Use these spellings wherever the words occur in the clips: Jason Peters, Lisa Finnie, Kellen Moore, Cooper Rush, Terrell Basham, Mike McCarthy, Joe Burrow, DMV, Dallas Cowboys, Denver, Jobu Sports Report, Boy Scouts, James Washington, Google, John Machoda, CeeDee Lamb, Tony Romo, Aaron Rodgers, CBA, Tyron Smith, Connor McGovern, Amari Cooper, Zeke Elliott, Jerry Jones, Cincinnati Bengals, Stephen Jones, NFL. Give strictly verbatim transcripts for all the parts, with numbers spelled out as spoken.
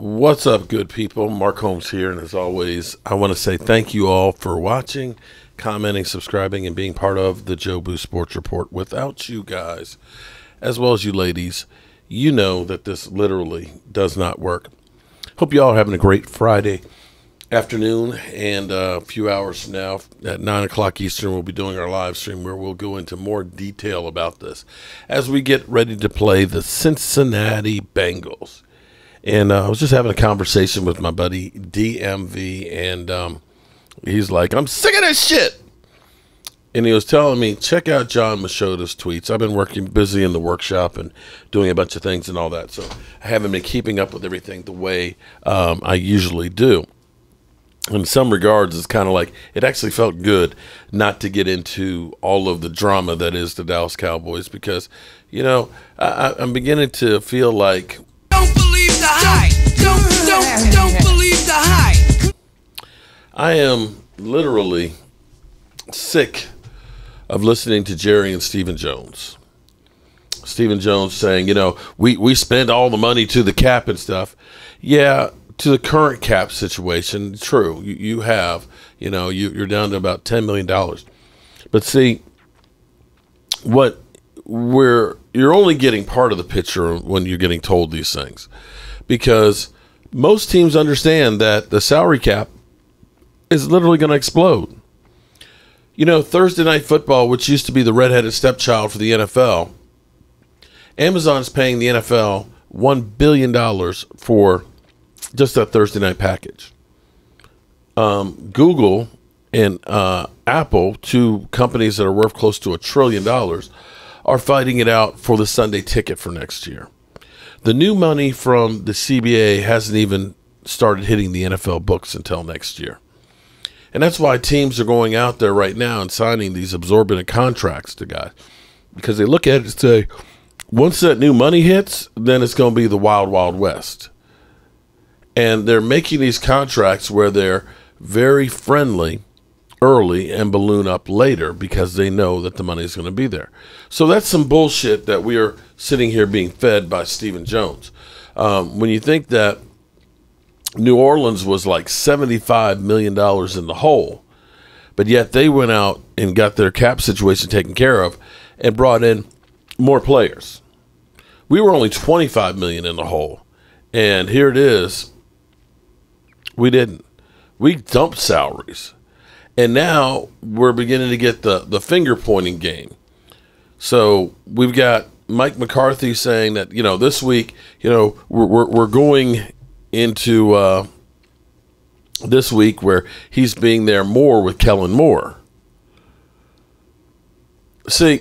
What's up, good people? Mark Holmes here, and as always, I want to say thank you all for watching, commenting, subscribing, and being part of the Jobu Sports Report. Without you guys, as well as you ladies, you know that this literally does not work. Hope you all are having a great Friday afternoon, and a few hours from now at nine o'clock Eastern, we'll be doing our live stream where we'll go into more detail about this as we get ready to play the Cincinnati Bengals. And uh, I was just having a conversation with my buddy D M V, and um, he's like, I'm sick of this shit. And he was telling me, check out John Machoda's tweets. I've been working busy in the workshop and doing a bunch of things and all that, so I haven't been keeping up with everything the way um, I usually do. In some regards, it's kind of like it actually felt good not to get into all of the drama that is the Dallas Cowboys, because, you know, I, I'm beginning to feel like, Don't, don't, don't believe the hype. I am literally sick of listening to Jerry and Stephen Jones. Stephen Jones saying, you know, we, we spend all the money to the cap and stuff. Yeah, to the current cap situation, true. You, you have, you know, you, you're down to about ten million dollars. But see, what we're, you're only getting part of the picture when you're getting told these things. Because most teams understand that the salary cap is literally going to explode. You know, Thursday Night Football, which used to be the redheaded stepchild for the N F L, Amazon's paying the N F L one billion dollars for just that Thursday night package. Um, Google and uh, Apple, two companies that are worth close to a trillion dollars, are fighting it out for the Sunday ticket for next year. The new money from the C B A hasn't even started hitting the N F L books until next year. And that's why teams are going out there right now and signing these absorbent contracts to guys, because they look at it and say, once that new money hits, then it's going to be the wild, wild west. And they're making these contracts where they're very friendly early and balloon up later, because they know that the money is going to be there. So that's some bullshit that we are sitting here being fed by Stephen Jones. Um, when you think that New Orleans was like seventy-five million dollars in the hole, but yet they went out and got their cap situation taken care of and brought in more players. We were only twenty-five million dollars in the hole, and here it is. We didn't. We dumped salaries. And now we're beginning to get the, the finger-pointing game. So we've got Mike McCarthy saying that, you know, this week, you know, we're, we're, we're going into uh, this week where he's being there more with Kellen Moore. See,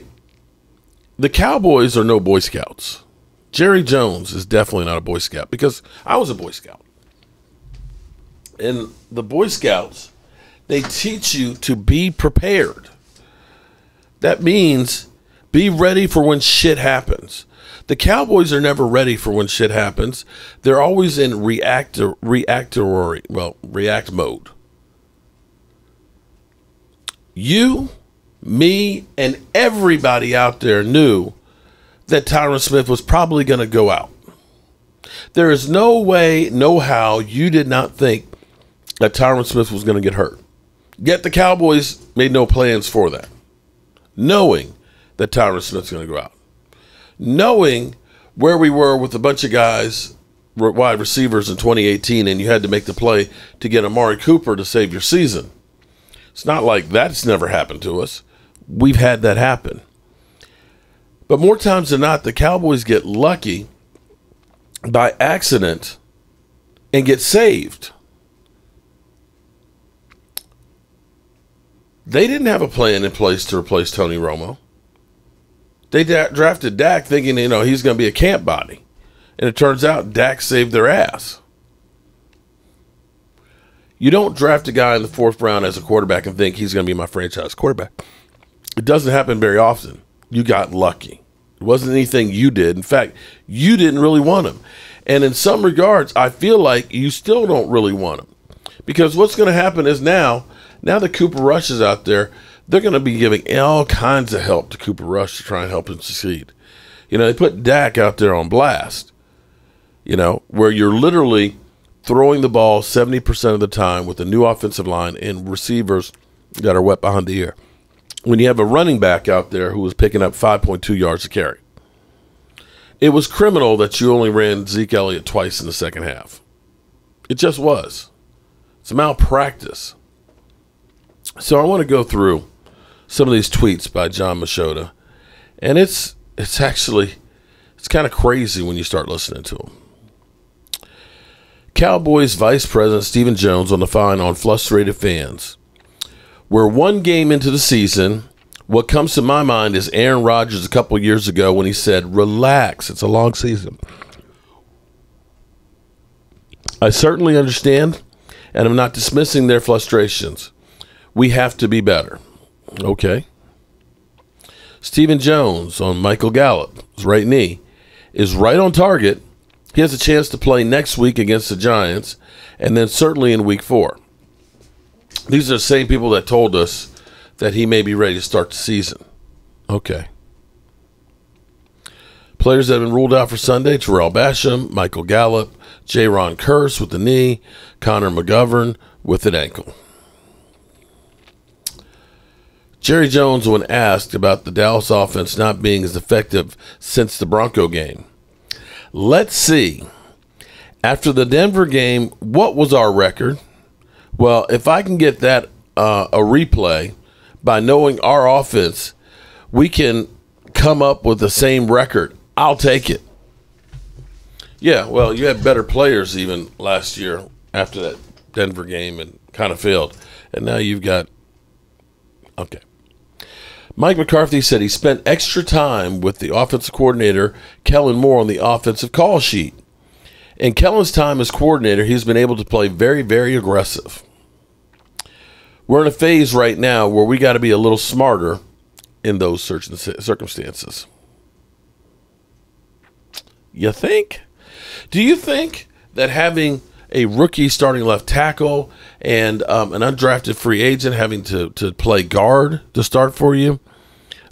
the Cowboys are no Boy Scouts. Jerry Jones is definitely not a Boy Scout, because I was a Boy Scout. And the Boy Scouts, they teach you to be prepared. That means be ready for when shit happens. The Cowboys are never ready for when shit happens. They're always in react, reactory, well, react mode. You, me, and everybody out there knew that Tyron Smith was probably going to go out. There is no way, no how you did not think that Tyron Smith was going to get hurt. Yet the Cowboys made no plans for that, knowing that Tyron Smith's going to go out, knowing where we were with a bunch of guys, wide receivers in twenty eighteen, and you had to make the play to get Amari Cooper to save your season. It's not like that's never happened to us. We've had that happen. But more times than not, the Cowboys get lucky by accident and get saved. They didn't have a plan in place to replace Tony Romo. They da drafted Dak thinking, you know, he's going to be a camp body. And it turns out Dak saved their ass. You don't draft a guy in the fourth round as a quarterback and think he's going to be my franchise quarterback. It doesn't happen very often. You got lucky. It wasn't anything you did. In fact, you didn't really want him. And in some regards, I feel like you still don't really want him. Because what's going to happen is now, Now that Cooper Rush is out there, they're going to be giving all kinds of help to Cooper Rush to try and help him succeed. You know, they put Dak out there on blast, you know, where you're literally throwing the ball seventy percent of the time with a new offensive line and receivers that are wet behind the ear. When you have a running back out there who was picking up five point two yards a carry, it was criminal that you only ran Zeke Elliott twice in the second half. It just was. It's malpractice. So I want to go through some of these tweets by John Machoda, and it's it's actually it's kind of crazy when you start listening to him. Cowboys Vice President Stephen Jones on the fine on frustrated fans. We're one game into the season. What comes to my mind is Aaron Rodgers a couple years ago when he said, "Relax, it's a long season." I certainly understand, and I'm not dismissing their frustrations. We have to be better. Okay. Stephen Jones on Michael Gallup, his right knee, is right on target. He has a chance to play next week against the Giants, and then certainly in week four. These are the same people that told us that he may be ready to start the season. Okay. Players that have been ruled out for Sunday: Terrell Basham, Michael Gallup, Jaron Kearse with the knee, Connor McGovern with an ankle. Jerry Jones, when asked about the Dallas offense not being as effective since the Bronco game, let's see. After the Denver game, what was our record? Well, if I can get that uh, a replay by knowing our offense, we can come up with the same record. I'll take it. Yeah, well, you had better players even last year after that Denver game and kind of failed. And now you've got, okay. Mike McCarthy said he spent extra time with the offensive coordinator, Kellen Moore, on the offensive call sheet. In Kellen's time as coordinator, he's been able to play very, very aggressive. We're in a phase right now where we got to be a little smarter in those certain circumstances. You think? Do you think that having a rookie starting left tackle and um, an undrafted free agent having to, to play guard to start for you,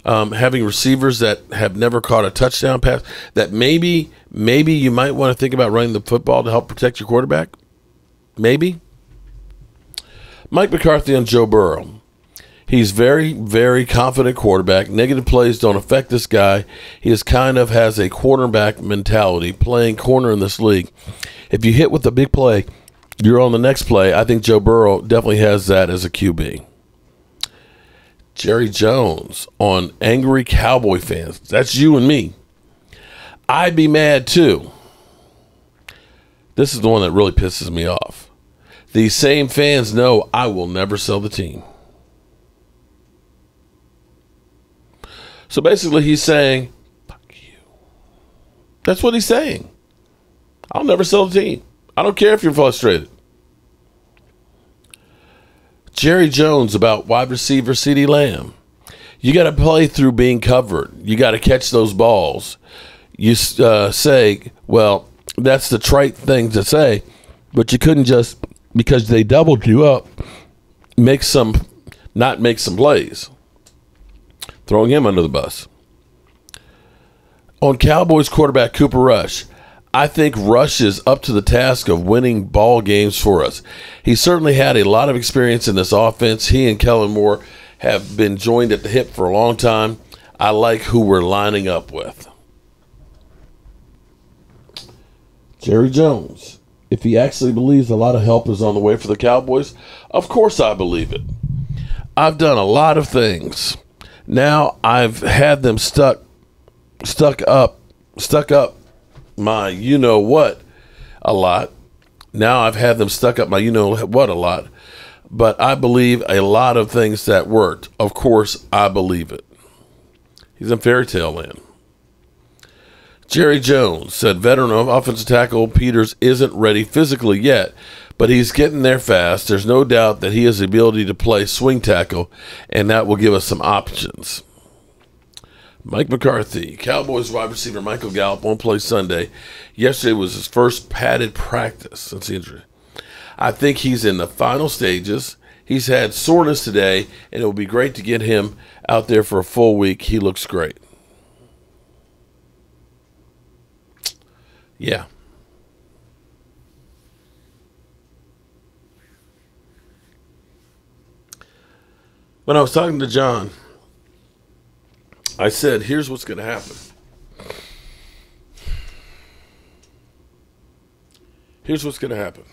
um, having receivers that have never caught a touchdown pass, that maybe maybe you might want to think about running the football to help protect your quarterback? Maybe. Mike McCarthy on Joe Burrow. He's very, very confident quarterback. Negative plays don't affect this guy. He is kind of has a quarterback mentality, playing corner in this league. If you hit with a big play, you're on the next play. I think Joe Burrow definitely has that as a Q B. Jerry Jones on angry Cowboy fans. That's you and me. I'd be mad too. This is the one that really pisses me off. These same fans know I will never sell the team. So basically he's saying, fuck you. That's what he's saying. I'll never sell the team. I don't care if you're frustrated. Jerry Jones about wide receiver CeeDee Lamb. You got to play through being covered. You got to catch those balls. You uh, say, well, that's the trite thing to say, but you couldn't just, because they doubled you up, make some, not make some plays. Throwing him under the bus. On Cowboys quarterback Cooper Rush, I think Rush is up to the task of winning ball games for us. He certainly had a lot of experience in this offense. He and Kellen Moore have been joined at the hip for a long time. I like who we're lining up with. Jerry Jones, if he actually believes a lot of help is on the way for the Cowboys, of course I believe it. I've done a lot of things. Now I've had them stuck, stuck up, stuck up my you-know-what a lot. Now I've had them stuck up my you-know-what a lot. But I believe a lot of things that worked. Of course, I believe it. He's in fairy tale land. Jerry Jones said veteran offensive tackle Peters isn't ready physically yet, but he's getting there fast. There's no doubt that he has the ability to play swing tackle, and that will give us some options. Mike McCarthy, Cowboys wide receiver Michael Gallup won't play Sunday. Yesterday was his first padded practice since the injury. I think he's in the final stages. He's had soreness today, and it will be great to get him out there for a full week. He looks great. Yeah. when I was talking to John, I said, here's what's going to happen. Here's what's going to happen.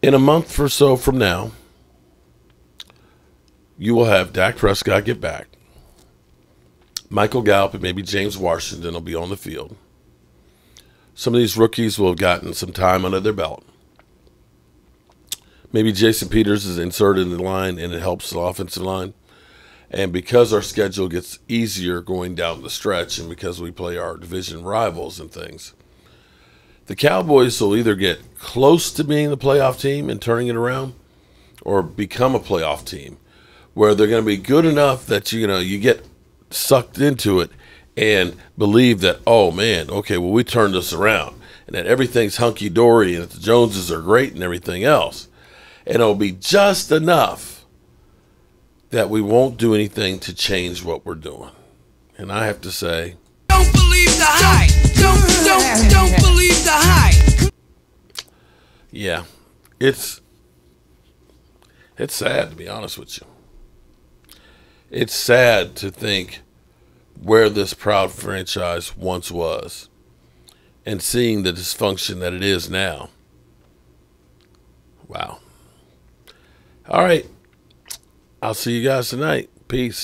In a month or so from now, you will have Dak Prescott get back. Michael Gallup and maybe James Washington will be on the field. Some of these rookies will have gotten some time under their belt. Maybe Jason Peters is inserted in the line and it helps the offensive line. And because our schedule gets easier going down the stretch and because we play our division rivals and things, the Cowboys will either get close to being the playoff team and turning it around or become a playoff team where they're going to be good enough that, you know, you get sucked into it and believe that, oh, man, okay, well, we turned this around and that everything's hunky-dory and that the Joneses are great and everything else. And it'll be just enough that we won't do anything to change what we're doing. And I have to say, don't believe the hype. Don't, don't, don't believe the hype. Yeah, it's it's sad, to be honest with you. It's sad to think where this proud franchise once was and seeing the dysfunction that it is now. Wow. All right. I'll see you guys tonight. Peace.